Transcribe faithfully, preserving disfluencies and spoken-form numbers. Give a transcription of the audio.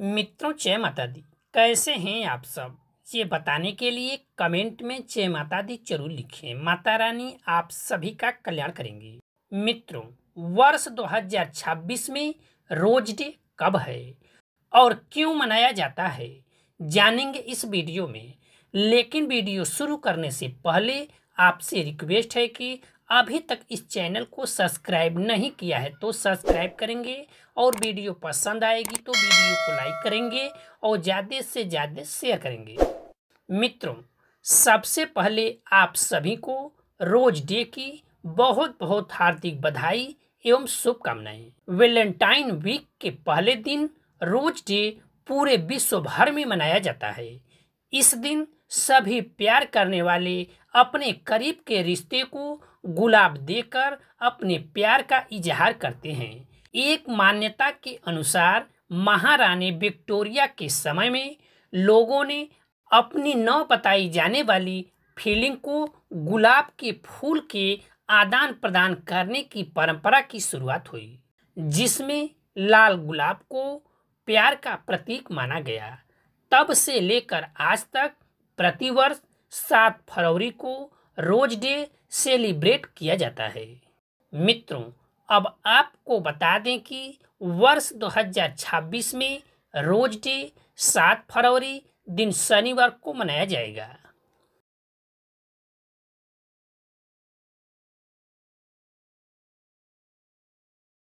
मित्रों जय माता दी, कैसे हैं आप सब? ये बताने के लिए कमेंट में जय माता दी जरूर लिखें। माता रानी आप सभी का कल्याण करेंगी। मित्रों, वर्ष दो हज़ार छब्बीस में रोज डे कब है और क्यों मनाया जाता है, जानेंगे इस वीडियो में। लेकिन वीडियो शुरू करने से पहले आपसे रिक्वेस्ट है कि अभी तक इस चैनल को सब्सक्राइब नहीं किया है तो सब्सक्राइब करेंगे, और वीडियो पसंद आएगी तो वीडियो को लाइक करेंगे और ज़्यादा से ज़्यादा शेयर करेंगे। मित्रों, सबसे पहले आप सभी को रोज डे की बहुत बहुत हार्दिक बधाई एवं शुभकामनाएं। वैलेंटाइन वीक के पहले दिन रोज डे पूरे विश्व भर में मनाया जाता है। इस दिन सभी प्यार करने वाले अपने करीब के रिश्ते को गुलाब देकर अपने प्यार का इजहार करते हैं। एक मान्यता के अनुसार महारानी विक्टोरिया के समय में लोगों ने अपनी न बताई जाने वाली फीलिंग को गुलाब के फूल के आदान प्रदान करने की परंपरा की शुरुआत हुई, जिसमें लाल गुलाब को प्यार का प्रतीक माना गया। तब से लेकर आज तक प्रतिवर्ष सात फरवरी को रोज डे सेलिब्रेट किया जाता है। मित्रों, अब आपको बता दें कि वर्ष दो हज़ार छब्बीस में रोज डे सात फरवरी दिन शनिवार को मनाया जाएगा।